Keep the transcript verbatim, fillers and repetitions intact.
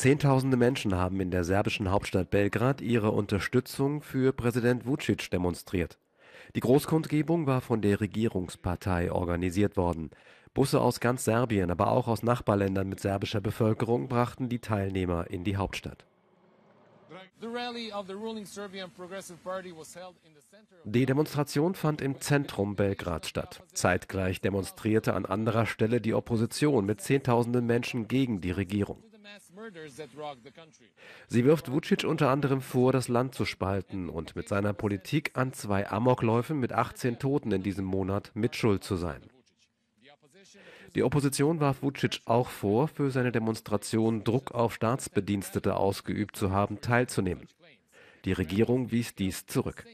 Zehntausende Menschen haben in der serbischen Hauptstadt Belgrad ihre Unterstützung für Präsident Vučić demonstriert. Die Großkundgebung war von der Regierungspartei organisiert worden. Busse aus ganz Serbien, aber auch aus Nachbarländern mit serbischer Bevölkerung brachten die Teilnehmer in die Hauptstadt. Die Demonstration fand im Zentrum Belgrads statt. Zeitgleich demonstrierte an anderer Stelle die Opposition mit Zehntausenden Menschen gegen die Regierung. Sie wirft Vučić unter anderem vor, das Land zu spalten und mit seiner Politik an zwei Amokläufen mit achtzehn Toten in diesem Monat mitschuld zu sein. Die Opposition warf Vučić auch vor, für seine Demonstration Druck auf Staatsbedienstete ausgeübt zu haben, teilzunehmen. Die Regierung wies dies zurück.